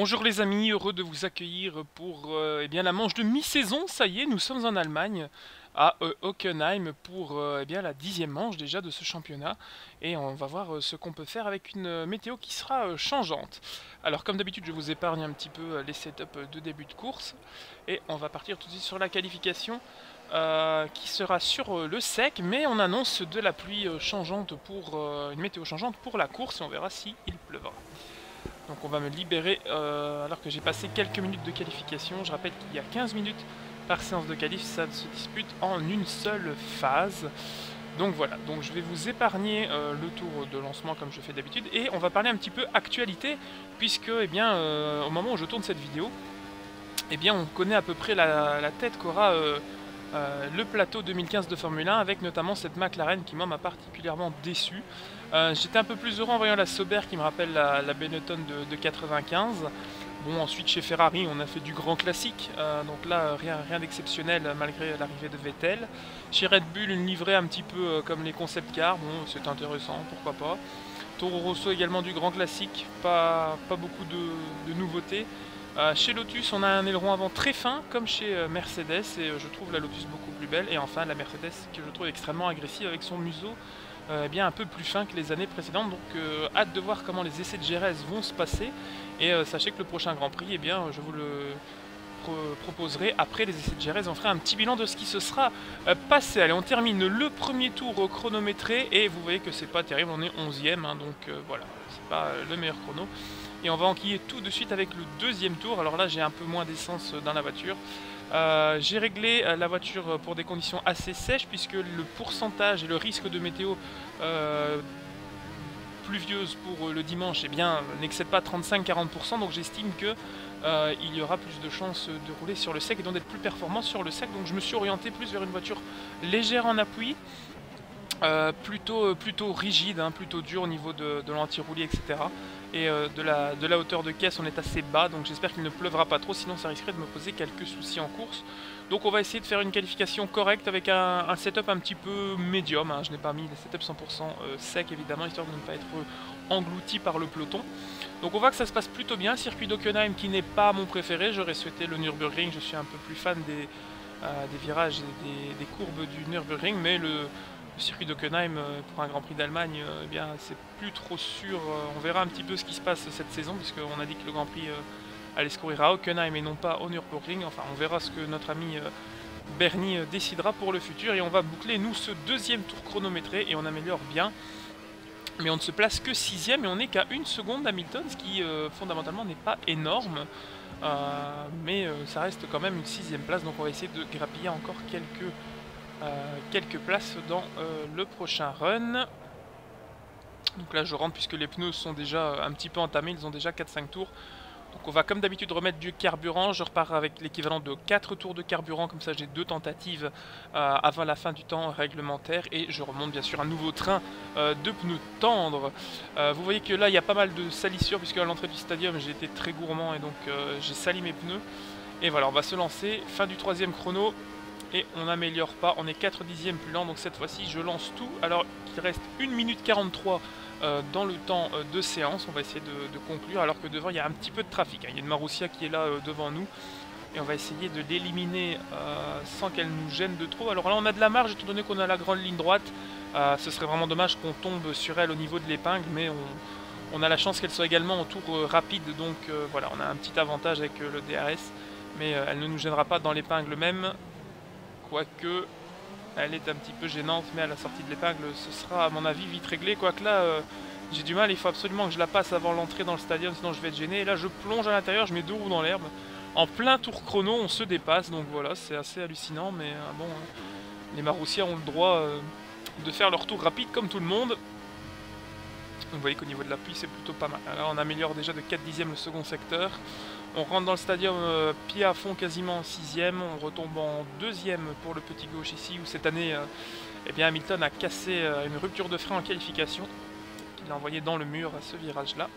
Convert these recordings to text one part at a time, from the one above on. Bonjour les amis, heureux de vous accueillir pour eh bien, la manche de mi-saison. Ça y est, nous sommes en Allemagne, à Hockenheim, pour eh bien, la 10e manche déjà de ce championnat. Et on va voir ce qu'on peut faire avec une météo qui sera changeante. Alors comme d'habitude, je vous épargne un petit peu les setups de début de course. Et on va partir tout de suite sur la qualification qui sera sur le sec. Mais on annonce de la pluie changeante pour une météo changeante pour la course et on verra s'il pleuvra. Donc on va me libérer alors que j'ai passé quelques minutes de qualification. Je rappelle qu'il y a 15 minutes par séance de qualif, ça se dispute en une seule phase. Donc voilà, donc je vais vous épargner le tour de lancement comme je fais d'habitude. Et on va parler un petit peu actualité, puisque eh bien, au moment où je tourne cette vidéo, eh bien, on connaît à peu près la tête qu'aura le plateau 2015 de Formule 1, avec notamment cette McLaren qui m'a particulièrement déçu. J'étais un peu plus heureux en voyant la Sauber qui me rappelle la Benetton de 95. Bon, ensuite chez Ferrari on a fait du grand classique, donc là rien d'exceptionnel malgré l'arrivée de Vettel. Chez Red Bull une livrée un petit peu comme les concept cars, bon c'est intéressant, pourquoi pas. Toro Rosso également du grand classique, pas beaucoup de nouveautés. Chez Lotus on a un aileron avant très fin comme chez Mercedes et je trouve la Lotus beaucoup plus belle. Et enfin la Mercedes que je trouve extrêmement agressive avec son museau. Eh bien un peu plus fin que les années précédentes, donc hâte de voir comment les essais de Jerez vont se passer. Et sachez que le prochain Grand Prix, eh bien, je vous le proposerai après les essais de Jerez. On fera un petit bilan de ce qui se sera passé. Allez, on termine le premier tour chronométré et vous voyez que c'est pas terrible, on est 11e, hein, donc voilà, c'est pas le meilleur chrono. Et on va enquiller tout de suite avec le deuxième tour. Alors là j'ai un peu moins d'essence dans la voiture. J'ai réglé la voiture pour des conditions assez sèches, puisque le pourcentage et le risque de météo pluvieuse pour le dimanche eh bien, n'excède pas 35-40%, donc j'estime qu'il y aura plus de chances de rouler sur le sec et donc d'être plus performant sur le sec. Donc je me suis orienté plus vers une voiture légère en appui, plutôt rigide, hein, plutôt dure au niveau de l'anti-roulis, etc. Et de la hauteur de caisse on est assez bas, donc j'espère qu'il ne pleuvra pas trop, sinon ça risquerait de me poser quelques soucis en course. Donc on va essayer de faire une qualification correcte avec un setup un petit peu médium, hein. Je n'ai pas mis les setups 100% sec évidemment, histoire de ne pas être englouti par le peloton. Donc on voit que ça se passe plutôt bien. Circuit d'Hockenheim qui n'est pas mon préféré, j'aurais souhaité le Nürburgring, je suis un peu plus fan des virages et des courbes du Nürburgring, mais le circuit d'Hockenheim pour un Grand Prix d'Allemagne, eh bien c'est plus trop sûr. On verra un petit peu ce qui se passe cette saison, puisqu'on a dit que le Grand Prix allait se courir à Hockenheim et non pas au Nürburgring. Enfin, on verra ce que notre ami Bernie décidera pour le futur. Et on va boucler, nous, ce deuxième tour chronométré et on améliore bien. Mais on ne se place que 6ème et on n'est qu'à 1 seconde d'Hamilton, ce qui, fondamentalement, n'est pas énorme. Mais ça reste quand même une 6ème place, donc on va essayer de grappiller encore quelques places dans le prochain run. Donc là je rentre puisque les pneus sont déjà un petit peu entamés, ils ont déjà 4-5 tours. Donc on va comme d'habitude remettre du carburant, je repars avec l'équivalent de 4 tours de carburant, comme ça j'ai 2 tentatives avant la fin du temps réglementaire. Et je remonte bien sûr un nouveau train de pneus tendres. Vous voyez que là il y a pas mal de salissures, puisque à l'entrée du stadium j'ai été très gourmand et donc j'ai sali mes pneus. Et voilà, on va se lancer, fin du 3ème chrono. Et on n'améliore pas, on est 4 dixièmes plus lent, donc cette fois-ci je lance tout. Alors qu'il reste 1 minute 43 dans le temps de séance, on va essayer de conclure. Alors que devant il y a un petit peu de trafic, hein. Il y a une Marussia qui est là devant nous. Et on va essayer de l'éliminer sans qu'elle nous gêne de trop. Alors là on a de la marge étant donné qu'on a la grande ligne droite. Ce serait vraiment dommage qu'on tombe sur elle au niveau de l'épingle, mais on a la chance qu'elle soit également en tour rapide. Donc voilà, on a un petit avantage avec le DRS, mais elle ne nous gênera pas dans l'épingle même. Quoique, elle est un petit peu gênante, mais à la sortie de l'épingle, ce sera à mon avis vite réglé. Quoique là, j'ai du mal, il faut absolument que je la passe avant l'entrée dans le stadium, sinon je vais être gêné. Et là, je plonge à l'intérieur, je mets 2 roues dans l'herbe. En plein tour chrono, on se dépasse, donc voilà, c'est assez hallucinant. Mais bon, les Marussia ont le droit de faire leur tour rapide comme tout le monde. Vous voyez qu'au niveau de l'appui, c'est plutôt pas mal. Là, on améliore déjà de 4 dixièmes le second secteur. On rentre dans le stadium pied à fond quasiment en 6ème, on retombe en 2ème pour le petit gauche ici, où cette année eh bien Hamilton a cassé une rupture de frein en qualification, qu'il a envoyé dans le mur à ce virage là.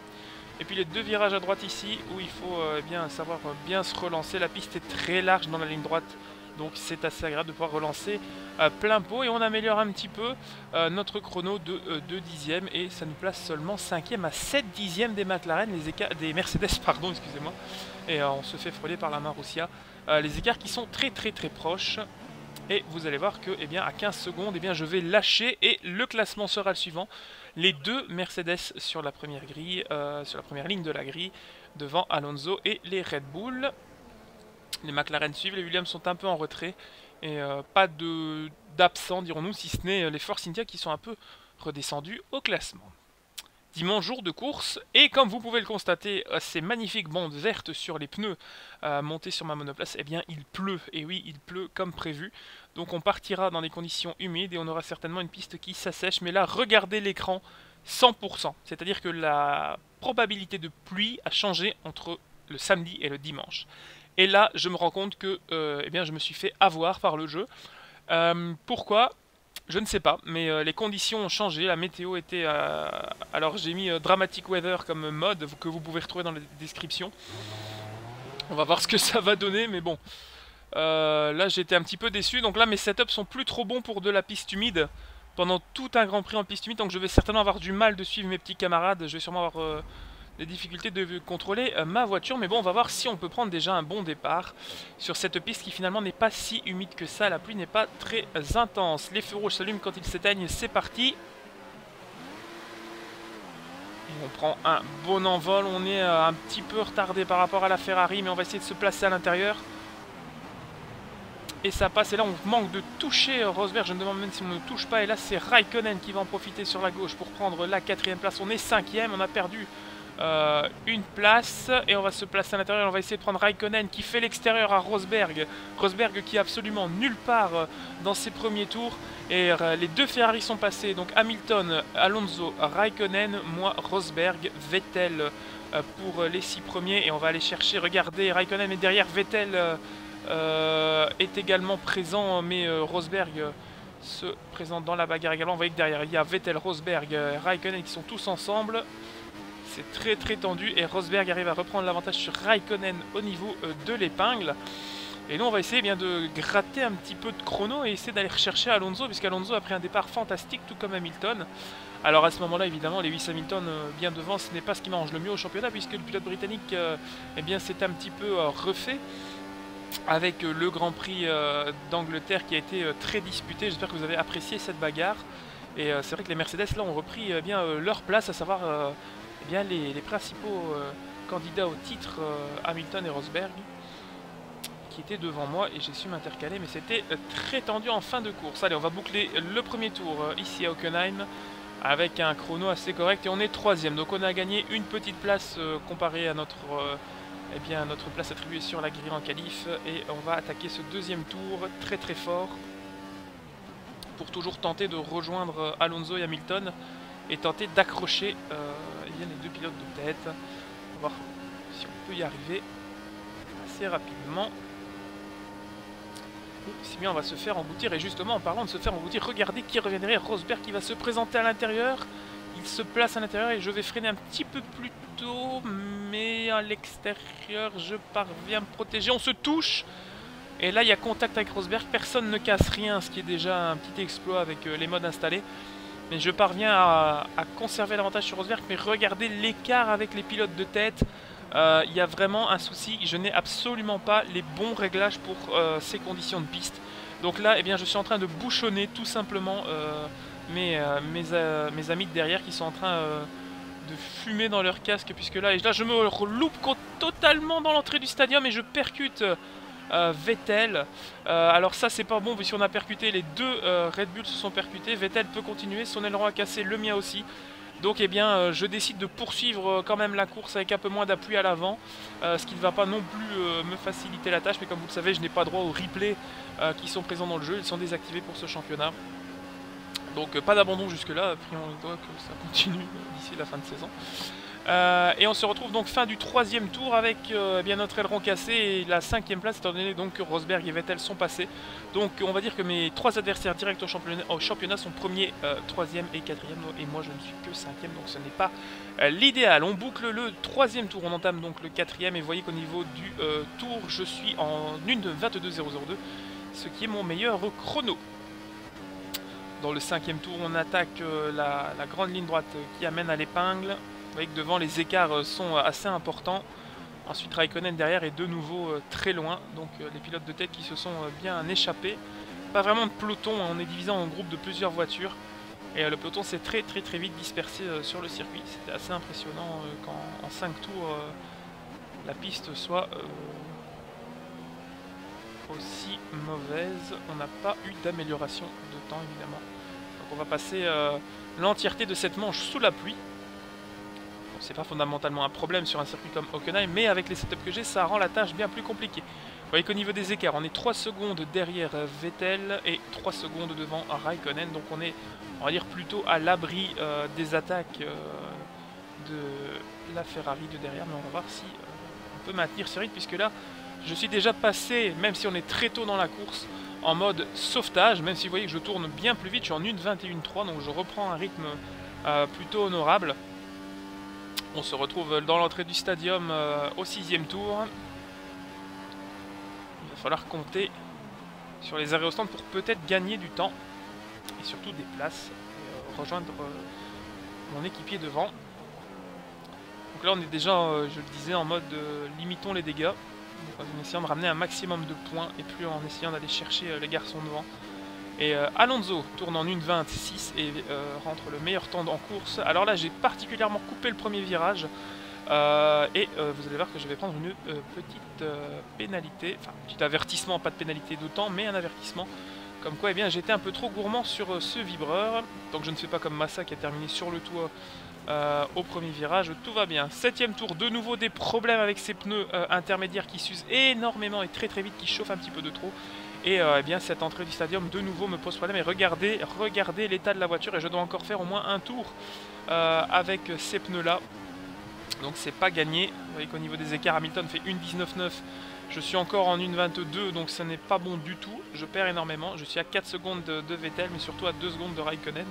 Et puis les 2 virages à droite ici où il faut eh bien, savoir bien se relancer, la piste est très large dans la ligne droite, donc c'est assez agréable de pouvoir relancer plein pot, et on améliore un petit peu notre chrono de 2 dixièmes, et ça nous place seulement 5e à 7 dixièmes des McLaren, des Mercedes pardon, excusez-moi, et on se fait frôler par la Marussia, les écarts qui sont très proches. Et vous allez voir que, eh bien, à 15 secondes, eh bien, je vais lâcher et le classement sera le suivant. Les deux Mercedes sur la première grille, sur la première ligne de la grille, devant Alonso et les Red Bull. Les McLaren suivent, les Williams sont un peu en retrait et pas d'absents, dirons-nous, si ce n'est les Force India qui sont un peu redescendus au classement. Dimanche, jour de course, et comme vous pouvez le constater, ces magnifiques bandes vertes sur les pneus montées sur ma monoplace, eh bien il pleut, et oui il pleut comme prévu, donc on partira dans des conditions humides et on aura certainement une piste qui s'assèche, mais là regardez l'écran, 100%, c'est-à-dire que la probabilité de pluie a changé entre le samedi et le dimanche, et là je me rends compte que eh bien, je me suis fait avoir par le jeu, pourquoi ? Je ne sais pas, mais les conditions ont changé, la météo était... Alors j'ai mis Dramatic Weather comme mode, que vous pouvez retrouver dans la description. On va voir ce que ça va donner, mais bon. Là j'étais un petit peu déçu, donc là mes setups sont plus trop bons pour de la piste humide. Pendant tout un Grand Prix en piste humide, donc je vais certainement avoir du mal de suivre mes petits camarades. Je vais sûrement avoir des difficultés de contrôler ma voiture, mais bon, on va voir si on peut prendre déjà un bon départ sur cette piste qui finalement n'est pas si humide que ça, la pluie n'est pas très intense. Les feux rouges s'allument quand ils s'éteignent, c'est parti. Et on prend un bon envol, on est un petit peu retardé par rapport à la Ferrari, mais on va essayer de se placer à l'intérieur. Et ça passe, et là on manque de toucher Rosberg, je me demande même si on ne touche pas, et là c'est Raikkonen qui va en profiter sur la gauche pour prendre la 4e place. On est 5e, on a perdu une place, et on va se placer à l'intérieur, on va essayer de prendre Raikkonen qui fait l'extérieur à Rosberg, Rosberg qui est absolument nulle part dans ses premiers tours, et les deux Ferrari sont passés, donc Hamilton, Alonso, Raikkonen, moi Rosberg, Vettel pour les 6 premiers, et on va aller chercher, regardez, Raikkonen est derrière, Vettel est également présent, mais Rosberg se présente dans la bagarre également, on voit que derrière il y a Vettel, Rosberg, Raikkonen qui sont tous ensemble. C'est très tendu et Rosberg arrive à reprendre l'avantage sur Raikkonen au niveau de l'épingle. Et nous on va essayer eh bien, de gratter un petit peu de chrono et essayer d'aller rechercher Alonso, puisqu'Alonso a pris un départ fantastique tout comme Hamilton. Alors à ce moment-là évidemment Lewis Hamilton bien devant, ce n'est pas ce qui mange le mieux au championnat, puisque le pilote britannique eh bien, s'est un petit peu refait avec le Grand Prix d'Angleterre qui a été très disputé. J'espère que vous avez apprécié cette bagarre. Et c'est vrai que les Mercedes là ont repris eh bien, leur place, à savoir... Eh bien, les principaux candidats au titre, Hamilton et Rosberg, qui étaient devant moi, et j'ai su m'intercaler, mais c'était très tendu en fin de course. Allez, on va boucler le premier tour ici à Hockenheim, avec un chrono assez correct, et on est 3e, donc on a gagné une petite place comparée à notre place attribuée sur la grille en qualif, et on va attaquer ce deuxième tour très fort, pour toujours tenter de rejoindre Alonso et Hamilton, et tenter d'accrocher... les deux pilotes de tête. On va voir si on peut y arriver assez rapidement. Si bien on va se faire emboutir, et justement en parlant de se faire emboutir, regardez qui reviendrait, Rosberg qui va se présenter à l'intérieur, il se place à l'intérieur et je vais freiner un petit peu plus tôt, mais à l'extérieur je parviens à me protéger, on se touche et là il y a contact avec Rosberg, personne ne casse rien, ce qui est déjà un petit exploit avec les modes installés. Mais je parviens à conserver l'avantage sur Rosberg, mais regardez l'écart avec les pilotes de tête. Il y a vraiment un souci, je n'ai absolument pas les bons réglages pour ces conditions de piste. Donc là, eh bien, je suis en train de bouchonner tout simplement mes amis de derrière qui sont en train de fumer dans leur casque. Puisque là, je me loupe totalement dans l'entrée du stadium et je percute... Vettel, alors ça c'est pas bon puisqu'on a percuté, les deux Red Bull se sont percutés, Vettel peut continuer, son aileron a cassé, le mien aussi, donc eh bien je décide de poursuivre quand même la course avec un peu moins d'appui à l'avant, ce qui ne va pas non plus me faciliter la tâche, mais comme vous le savez je n'ai pas droit aux replays qui sont présents dans le jeu, ils sont désactivés pour ce championnat, donc pas d'abandon jusque là, prions les doigts que ça continue d'ici la fin de saison. Et on se retrouve donc fin du 3e tour avec bien notre aileron cassé et la 5e place, étant donné donc que Rosberg et Vettel sont passés. Donc on va dire que mes 3 adversaires directs au championnat sont 1er, 3e et 4e, et moi je ne suis que 5e, donc ce n'est pas l'idéal. On boucle le 3e tour, on entame donc le 4e, et vous voyez qu'au niveau du tour je suis en 1:22.002. ce qui est mon meilleur chrono. Dans le 5e tour, on attaque la grande ligne droite qui amène à l'épingle. Vous voyez que devant, les écarts sont assez importants. Ensuite, Raikkonen derrière est de nouveau très loin. Donc les pilotes de tête qui se sont bien échappés. Pas vraiment de peloton, on est divisé en groupes de plusieurs voitures. Et le peloton s'est très vite dispersé sur le circuit. C'était assez impressionnant qu'en 5 tours, la piste soit aussi mauvaise. On n'a pas eu d'amélioration de temps, évidemment. Donc on va passer l'entièreté de cette manche sous la pluie. Bon, c'est pas fondamentalement un problème sur un circuit comme Hockenheim, mais avec les setups que j'ai, ça rend la tâche bien plus compliquée. Vous voyez qu'au niveau des écarts, on est 3 secondes derrière Vettel et 3 secondes devant Raikkonen. Donc on est, on va dire, plutôt à l'abri des attaques de la Ferrari de derrière. Mais on va voir si on peut maintenir ce rythme, puisque là, je suis déjà passé, même si on est très tôt dans la course, en mode sauvetage. Même si vous voyez que je tourne bien plus vite, je suis en 1:21.3, donc je reprends un rythme plutôt honorable. On se retrouve dans l'entrée du stadium au 6e tour. Il va falloir compter sur les arrêts au stand pour peut-être gagner du temps et surtout des places et rejoindre mon équipier devant. Donc là on est déjà, je le disais, en mode limitons les dégâts, donc en essayant de ramener un maximum de points et plus en essayant d'aller chercher les garçons devant. Et Alonso tourne en 1:26 et rentre le meilleur temps en course. Alors là j'ai particulièrement coupé le premier virage. Vous allez voir que je vais prendre une petite pénalité, enfin petit avertissement, pas de pénalité d'autant, mais un avertissement comme quoi eh bien j'étais un peu trop gourmand sur ce vibreur. Donc je ne fais pas comme Massa qui a terminé sur le toit au premier virage, tout va bien. 7e tour, de nouveau des problèmes avec ces pneus intermédiaires qui s'usent énormément et très vite, qui chauffent un petit peu de trop. Et eh bien cette entrée du stadium de nouveau me pose problème. Et regardez l'état de la voiture, et je dois encore faire au moins un tour avec ces pneus là. Donc c'est pas gagné. Vous voyez qu'au niveau des écarts, Hamilton fait 1:19.9. Je suis encore en 1:22, donc ce n'est pas bon du tout. Je perds énormément. Je suis à 4 secondes de Vettel, mais surtout à 2 secondes de Raikkonen.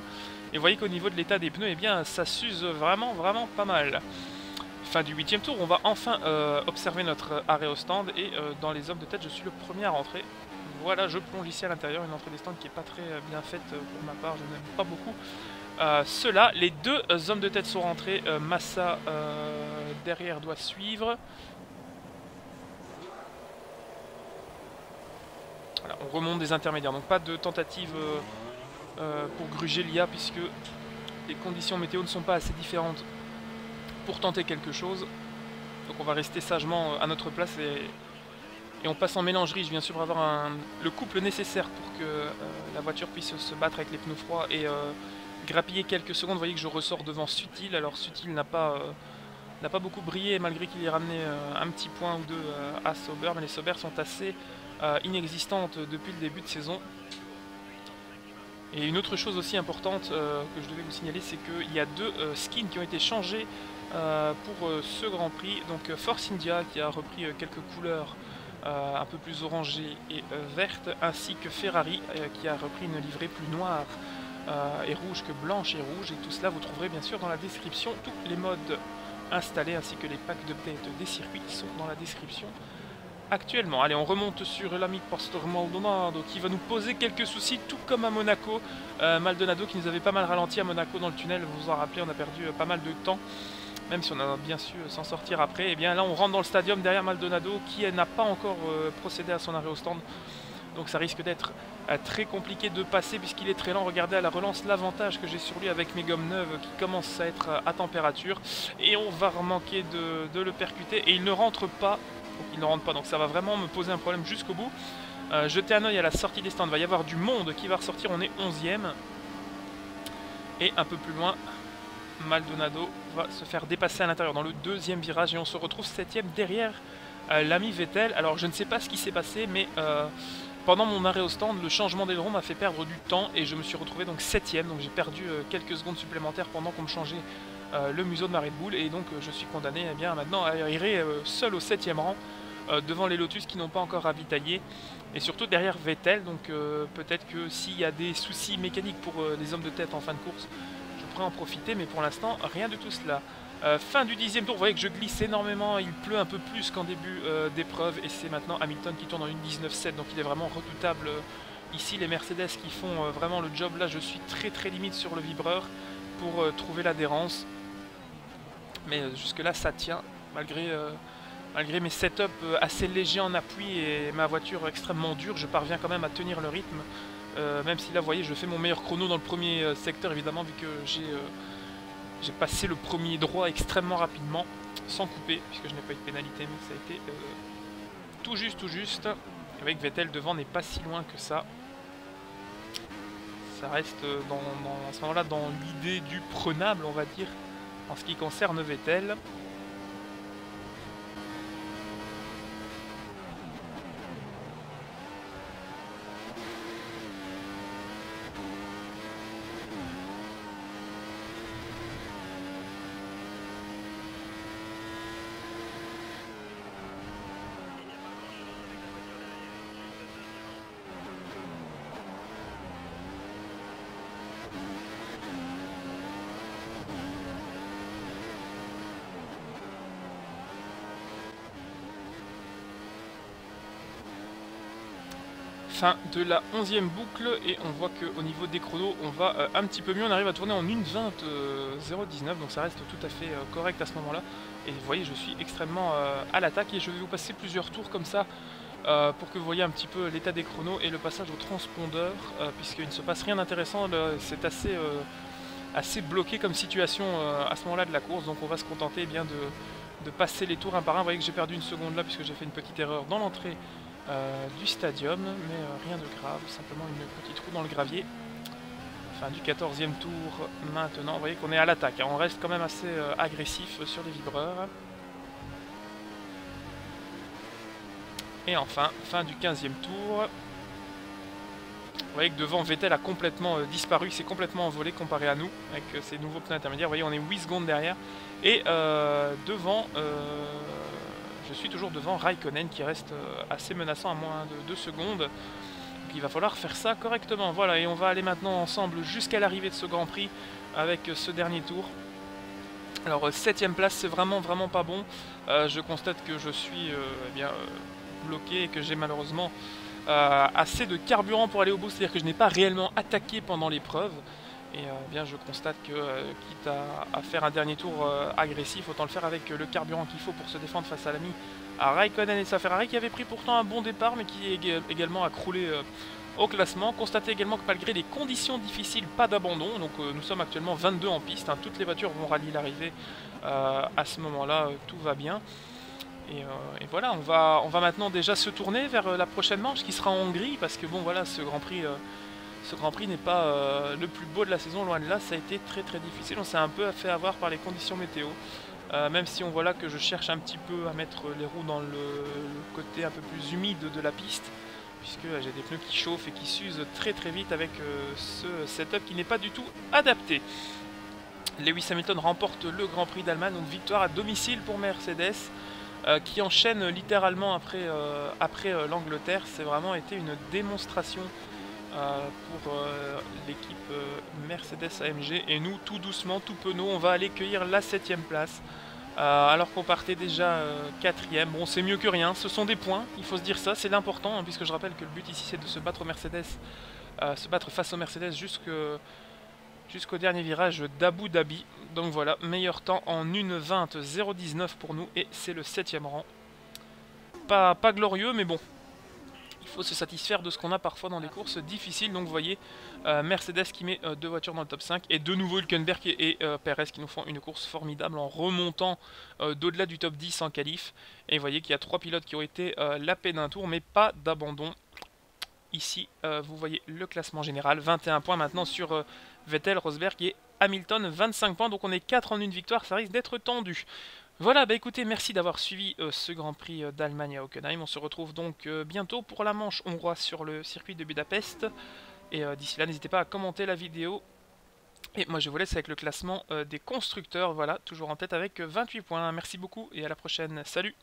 Et vous voyez qu'au niveau de l'état des pneus, eh bien, ça s'use vraiment pas mal. Fin du 8e tour, on va enfin observer notre arrêt au stand. Et dans les hommes de tête, je suis le premier à rentrer. Voilà, je plonge ici à l'intérieur. Une entrée des stands qui n'est pas très bien faite pour ma part. Je n'aime pas beaucoup. Ceux-là, les deux hommes de tête sont rentrés. Massa derrière doit suivre. Voilà, on remonte des intermédiaires. Donc pas de tentative pour gruger l'IA, puisque les conditions météo ne sont pas assez différentes pour tenter quelque chose. Donc on va rester sagement à notre place et on passe en mélangerie, bien sûr, pour avoir le couple nécessaire pour que la voiture puisse se battre avec les pneus froids et grappiller quelques secondes. Vous voyez que je ressors devant Sutil. Alors Sutil n'a pas beaucoup brillé, malgré qu'il ait ramené un petit point ou deux à Sauber, mais les Sauber sont assez inexistantes depuis le début de saison. Et une autre chose aussi importante que je devais vous signaler, c'est qu'il y a 2 skins qui ont été changés pour ce Grand Prix. Donc Force India qui a repris quelques couleurs un peu plus orangées et vertes, ainsi que Ferrari qui a repris une livrée plus noire et rouge que blanche et rouge. Et tout cela vous trouverez bien sûr dans la description. Tous les modes installés ainsi que les packs d'update des circuits sont dans la description actuellement. Allez, on remonte sur l'ami Pastor Maldonado qui va nous poser quelques soucis, tout comme à Monaco. Maldonado qui nous avait pas mal ralenti à Monaco dans le tunnel, vous vous en rappelez, on a perdu pas mal de temps, même si on a bien su s'en sortir après. Et bien là on rentre dans le stadium derrière Maldonado qui n'a pas encore procédé à son arrêt au stand. Donc ça risque d'être très compliqué de passer puisqu'il est très lent. Regardez à la relance l'avantage que j'ai sur lui avec mes gommes neuves qui commencent à être à température. Et on va manquer de le percuter et il ne rentre pas. Donc il ne rentre pas, donc ça va vraiment me poser un problème jusqu'au bout. Jetez un oeil à la sortie des stands, il va y avoir du monde qui va ressortir. On est 11e. Et un peu plus loin, Maldonado va se faire dépasser à l'intérieur dans le 2e virage. Et on se retrouve 7e derrière l'ami Vettel. Alors je ne sais pas ce qui s'est passé, mais pendant mon arrêt au stand, le changement d'aileron m'a fait perdre du temps et je me suis retrouvé donc 7ème. Donc j'ai perdu quelques secondes supplémentaires pendant qu'on me changeait le museau de ma Red Bull. Et donc je suis condamné eh bien, maintenant à errer seul au 7ème rang devant les Lotus qui n'ont pas encore ravitaillé. Et surtout derrière Vettel. Donc peut-être que s'il y a des soucis mécaniques pour les hommes de tête en fin de course, je pourrais en profiter. Mais pour l'instant, rien de tout cela. Fin du 10e tour, vous voyez que je glisse énormément, il pleut un peu plus qu'en début d'épreuve, et c'est maintenant Hamilton qui tourne en 1.19.7, donc il est vraiment redoutable ici. Les Mercedes qui font vraiment le job, là je suis très limite sur le vibreur pour trouver l'adhérence, mais jusque là ça tient, malgré mes setups assez légers en appui et ma voiture extrêmement dure, je parviens quand même à tenir le rythme, même si là vous voyez je fais mon meilleur chrono dans le premier secteur évidemment, vu que j'ai passé le premier droit extrêmement rapidement, sans couper, puisque je n'ai pas eu de pénalité, mais ça a été tout juste. Et avec Vettel devant n'est pas si loin que ça. Ça reste à ce moment-là dans l'idée du prenable, on va dire, en ce qui concerne Vettel. Fin de la 11e boucle, et on voit qu'au niveau des chronos on va un petit peu mieux, on arrive à tourner en 1.20.019, donc ça reste tout à fait correct à ce moment là, et vous voyez je suis extrêmement à l'attaque, et je vais vous passer plusieurs tours comme ça pour que vous voyez un petit peu l'état des chronos et le passage au transpondeur, puisqu'il ne se passe rien d'intéressant, c'est assez, assez bloqué comme situation à ce moment là de la course, donc on va se contenter eh bien, de passer les tours un par un. Vous voyez que j'ai perdu une seconde là puisque j'ai fait une petite erreur dans l'entrée du stadium, mais rien de grave, simplement une petite roue dans le gravier. Fin du 14e tour maintenant, vous voyez qu'on est à l'attaque, hein. On reste quand même assez agressif sur les vibreurs. Et enfin, fin du 15e tour, vous voyez que devant Vettel a complètement disparu, s'est complètement envolé comparé à nous, avec ses nouveaux pneus intermédiaires. Vous voyez on est 8 secondes derrière, et devant... Je suis toujours devant Raikkonen qui reste assez menaçant à moins de 2 secondes. Donc il va falloir faire ça correctement. Voilà, et on va aller maintenant ensemble jusqu'à l'arrivée de ce Grand Prix avec ce dernier tour. Alors 7ème place, c'est vraiment pas bon. Je constate que je suis eh bien, bloqué et que j'ai malheureusement assez de carburant pour aller au bout. C'est-à-dire que je n'ai pas réellement attaqué pendant l'épreuve. Et eh bien je constate que quitte à faire un dernier tour agressif, autant le faire avec le carburant qu'il faut pour se défendre face à l'ami Raikkonen et sa Ferrari qui avait pris pourtant un bon départ mais qui également a croulé au classement. Constatez également que malgré les conditions difficiles, pas d'abandon, donc nous sommes actuellement 22 en piste, hein, toutes les voitures vont rallier l'arrivée à ce moment-là, tout va bien. Et voilà, on va maintenant déjà se tourner vers la prochaine manche qui sera en Hongrie, parce que bon voilà, ce Grand Prix... Ce Grand Prix n'est pas le plus beau de la saison, loin de là, ça a été très difficile, on s'est un peu fait avoir par les conditions météo, même si on voit là que je cherche un petit peu à mettre les roues dans le côté un peu plus humide de la piste, puisque j'ai des pneus qui chauffent et qui s'usent très vite avec ce setup qui n'est pas du tout adapté. Lewis Hamilton remporte le Grand Prix d'Allemagne, donc victoire à domicile pour Mercedes, qui enchaîne littéralement après l'Angleterre. C'est vraiment été une démonstration pour l'équipe Mercedes AMG, et nous tout doucement, tout penaud, on va aller cueillir la 7ème place alors qu'on partait déjà 4ème. Bon, c'est mieux que rien, ce sont des points, il faut se dire ça, c'est l'important, hein, puisque je rappelle que le but ici c'est de se battre aux Mercedes, se battre face aux Mercedes jusqu'au dernier virage d'Abu Dhabi. Donc voilà, meilleur temps en 1.20.019 pour nous, et c'est le 7ème rang. Pas glorieux, mais bon, il faut se satisfaire de ce qu'on a parfois dans des courses difficiles. Donc vous voyez Mercedes qui met deux voitures dans le top 5, et de nouveau Hulkenberg et Perez qui nous font une course formidable en remontant d'au-delà du top 10 en qualif. Et vous voyez qu'il y a 3 pilotes qui ont été la peine d'un tour, mais pas d'abandon. Ici vous voyez le classement général, 21 points maintenant sur Vettel, Rosberg et Hamilton, 25 points, donc on est 4 en une victoire, ça risque d'être tendu. Voilà, bah écoutez, merci d'avoir suivi ce Grand Prix d'Allemagne à Hockenheim. On se retrouve donc bientôt pour la manche hongroise sur le circuit de Budapest. Et d'ici là, n'hésitez pas à commenter la vidéo. Et moi, je vous laisse avec le classement des constructeurs. Voilà, toujours en tête avec 28 points. Merci beaucoup et à la prochaine. Salut!